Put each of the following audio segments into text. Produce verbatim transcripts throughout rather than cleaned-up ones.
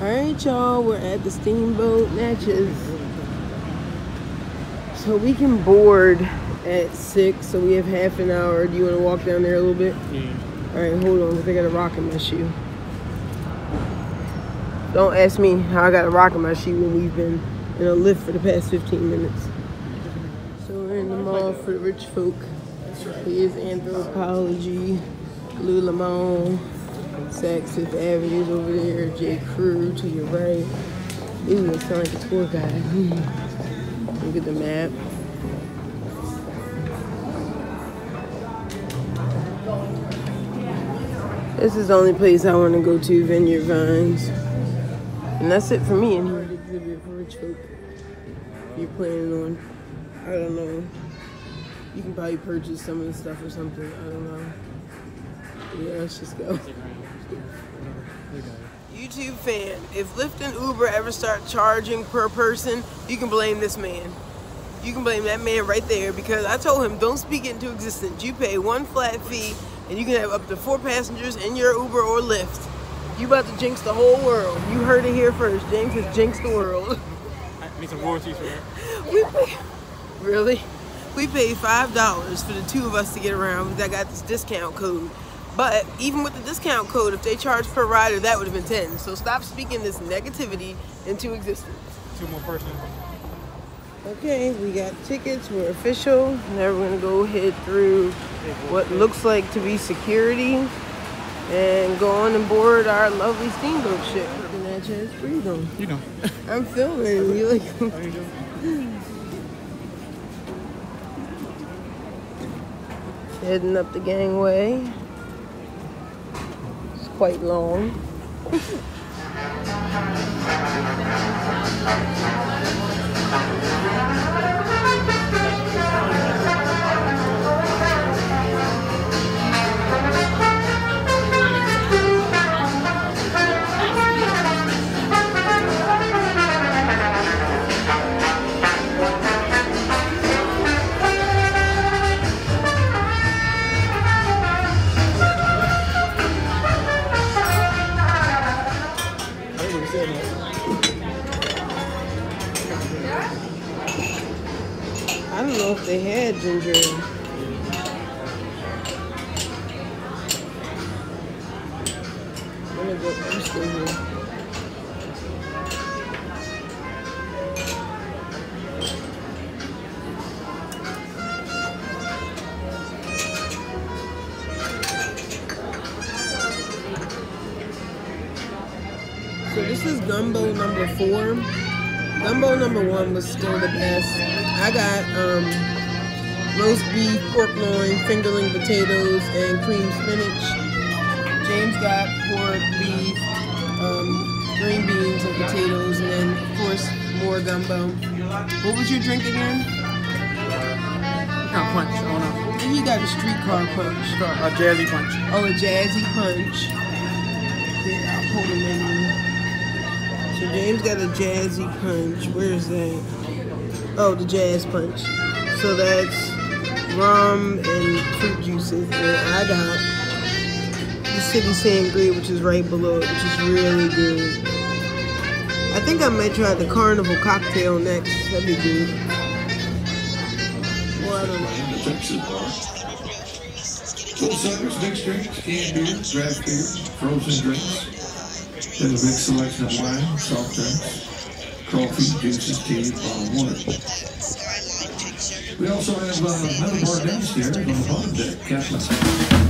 Alright y'all, we're at the Steamboat Natchez. So we can board at six, so we have half an hour. Do you want to walk down there a little bit? Yeah. Alright, hold on, because I got a rock in my shoe. Don't ask me how I got a rock in my shoe when we've been in a Lyft for the past fifteen minutes. So we're in the mall for the rich folk. Here's Anthropology, Lululemon, Saks Fifth Avenue is over there, J. Crew to your right. Ooh, it sounds like a tour guide. Look at the map. This is the only place I want to go to, Vineyard Vines. And that's it for me in here. Exhibit for rich folk. If you're planning on, I don't know, you can probably purchase some of the stuff or something, I don't know. Yeah, let's just go. YouTube fan, if Lyft and Uber ever start charging per person, you can blame this man. You can blame that man right there, because I told him, don't speak it into existence. You pay one flat fee, and you can have up to four passengers in your Uber or Lyft. You about to jinx the whole world. You heard it here first. James has jinxed the world. I need some royalties for that. Really? We paid five dollars for the two of us to get around, because I got this discount code. But even with the discount code, if they charge per rider, that would have been ten. So stop speaking this negativity into existence. Two more person. Okay, we got tickets. We're official. Now we're gonna go head through what looks like to be security and go on and board our lovely steamboat ship. And that just freedom. You know. I'm filming. You like? How you doing? Heading up the gangway. Quite long. I don't know if they had ginger. I'm gonna go first in here. So this is gumbo number four. Gumbo number one was still the best. I got um, roast beef, pork loin, fingerling potatoes, and cream spinach. James got pork, beef, um, green beans, and potatoes, and then, of course, more gumbo. What would you drink again? Not punch, oh no. He got a streetcar punch. A jazzy punch. Oh, a jazzy punch. Yeah, I'll pull the menu. So James got a jazzy punch. Where is that? Oh, the jazz punch. So that's rum and fruit juices. And I got the city sangria, which is right below it, which is really good. I think I might try the carnival cocktail next. That'd be good. Well, I don't know. Suckers, mixed drinks, canned beers, draft beers, frozen drinks. There's a big selection of wine, soft drinks, coffee, juices, tea, bottled water. We also have uh, another bar downstairs on the bottom deck, Captain's. Bye.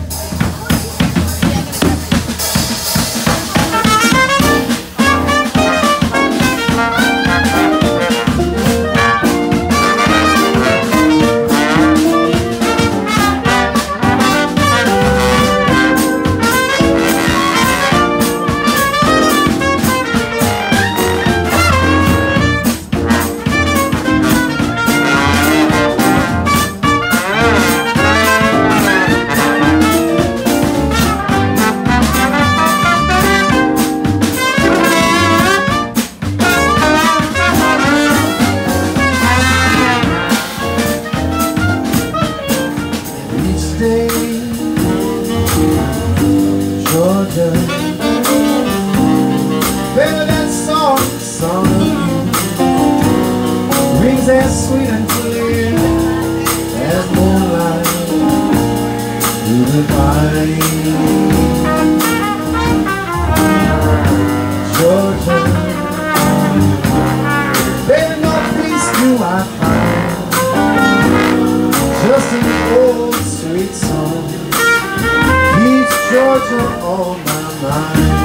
words are on my mind.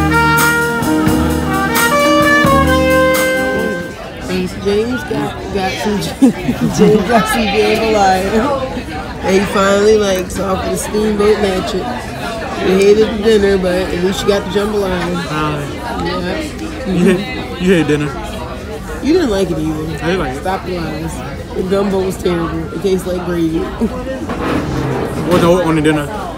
James got, got some James got some game alive. And he finally like saw for the Steamboat Natchez. We hated the dinner, but at least you got the jambalaya. Uh, yeah. You hate, you hate dinner. You didn't like it either. I didn't like it. Stop the lies. The gumbo was terrible. It tastes like gravy. What's the only dinner?